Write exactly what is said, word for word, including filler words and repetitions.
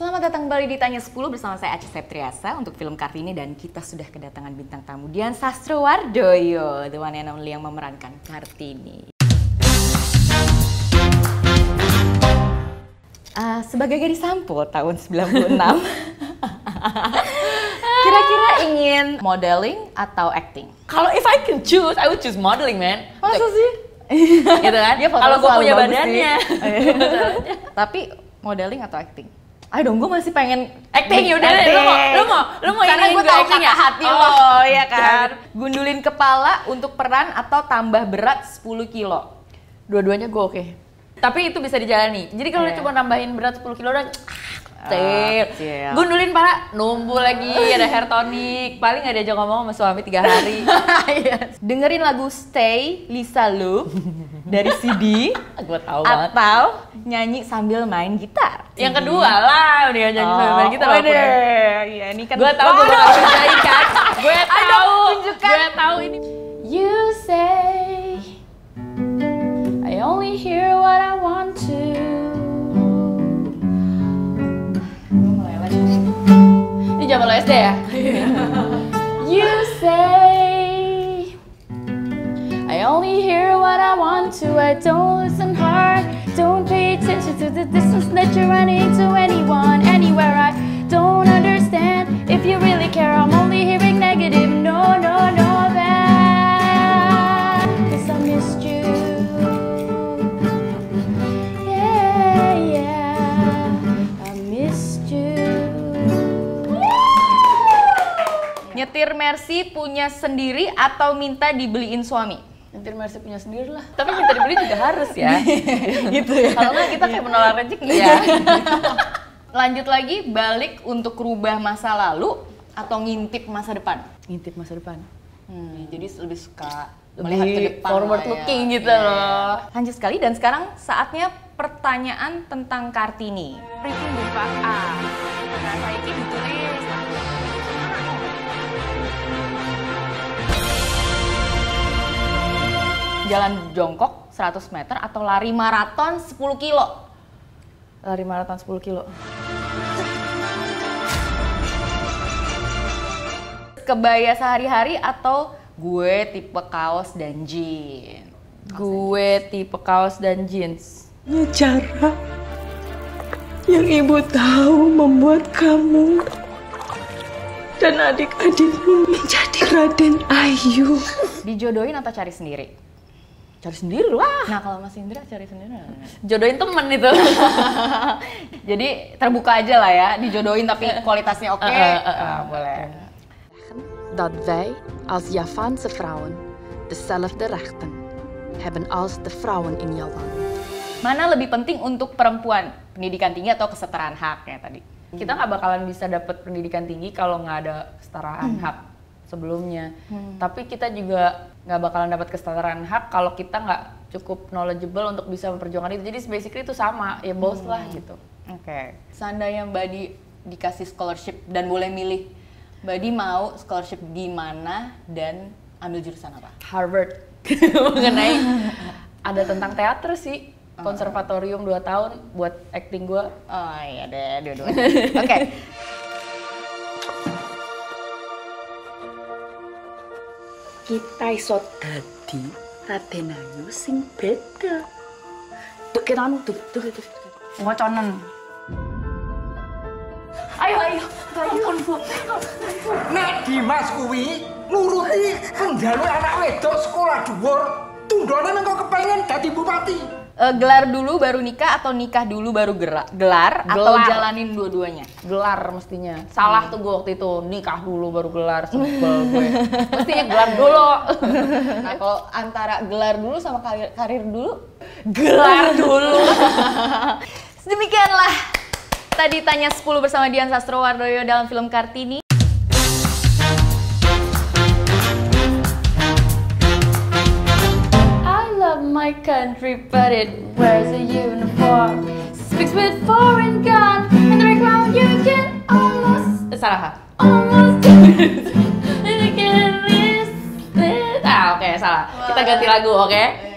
Selamat datang kembali di Tanya sepuluh bersama saya Acha Septriasa untuk film Kartini, dan kita sudah kedatangan bintang tamu Dian Sastrowardoyo, the one and only, yang memerankan Kartini. Uh, sebagai gadis sampo tahun sembilan puluh enam, kira-kira ingin modeling atau acting? Kalau if I can choose, I would choose modeling, man. Masa like, sih? Gitu kan? Kalau gue punya badannya. Tapi modeling atau acting? Ayo dong, gue masih pengen acting. Yaudah deh, lu mau, lu mau, lu mau ini gue acting ya? Hati oh, lo, ya kan? Gundulin kepala untuk peran atau tambah berat sepuluh kilo? Dua-duanya gue oke. Okay. Tapi itu bisa dijalani. Jadi kalau yeah. cuma nambahin berat sepuluh kilo dan ah, oh, gundulin pala, numbuh lagi, ada hair tonic. Paling gak diajak ngomong sama suami tiga hari. Yes. Dengerin lagu Stay, Lisa Lu dari C D. Gua tahu banget. Atau nyanyi sambil main gitar. Yang kedua lah, dia nyanyi sambil main gitar. Waduh, ya ini kan gua tahu, gua bakal nyanyi kan. Gue tahu, gue tahu ini. You say I only hear what I want to. Ini zaman lo S D ya? You say I only hear what I want to, I don't listen hard. Don't pay attention to the distance that you're running to anyone, anywhere. I don't understand if you really care. I'm only hearing negative. No, no, no, that. Cause I missed you. Yeah, yeah. I missed you. Nyetir Mercy punya sendiri atau minta dibeliin suami? Nyetir Mercy punya sendiri lah, tapi minta dibeli juga harus ya. Gitu ya, kalau nggak kita kayak menolak rezeki ya. Lanjut lagi, balik untuk rubah masa lalu atau ngintip masa depan? Ngintip masa depan. hmm, Jadi lebih suka melihat ke depan, forward looking ya. Gitu yeah. loh. Lanjut sekali, dan sekarang saatnya pertanyaan tentang Kartini. Ranking buka A, karena saya ini ditulis. Jalan jongkok seratus meter atau lari maraton sepuluh kilo? Lari maraton sepuluh kilo. Kebaya sehari-hari atau gue tipe kaos dan jeans? Gue tipe kaos dan jeans. Cara yang ibu tahu membuat kamu dan adik-adikmu menjadi Raden Ayu. Dijodohin atau cari sendiri? Cari sendiri lah. Nah, kalau Mas Indra cari sendiri lah. Jodohin temen itu. Jadi terbuka aja lah ya, dijodohin tapi kualitasnya oke. Okay. Uh, uh, uh, uh, nah, boleh. Dat wij als Javaanse vrouwen dezelfde rechten hebben als de vrouwen in Japan. Mana lebih penting untuk perempuan? Pendidikan tinggi atau kesetaraan hak ya tadi? Kita nggak bakalan bisa dapat pendidikan tinggi kalau nggak ada kesetaraan hmm. hak sebelumnya. Hmm. Tapi kita juga nggak bakalan dapat kesetaraan hak kalau kita nggak cukup knowledgeable untuk bisa memperjuangkan itu. Jadi basically itu sama, ya both hmm. lah gitu. Oke. Okay. Seandainya Mbak Di dikasih scholarship dan boleh milih, Mbak Di mau scholarship di mana dan ambil jurusan apa? Harvard. Mengenai ada tentang teater sih, konservatorium dua tahun buat acting gue. Oh iya deh, dua-duanya. Oke. Okay. Kita iso dadi Raden Ayu sing beda. Tukiran tuh tuh tuh ngoconen. Ayo ayo, ayo Bu. Nek Dimas kuwi nuruti njaluk anak wedok sekolah dhuwur, tundone engko kepengin dadi bupati. Uh, gelar dulu baru nikah atau nikah dulu baru gerak? Gelar, gelar atau jalanin dua-duanya? Gelar mestinya. Salah hmm. tuh gue waktu itu, nikah dulu baru gelar, sebel gue. Mestinya gelar dulu. Nah, kalau antara gelar dulu sama karir, karir dulu, gelar dulu. Demikianlah tadi Tanya sepuluh bersama Dian Sastrowardoyo dalam film Kartini. My country, but it wears a uniform. Speaks with foreign gun. In the background, you can almost. Salah. Almost. You can miss it. Ah, oke, okay, salah. Kita ganti lagu, oke? Okay?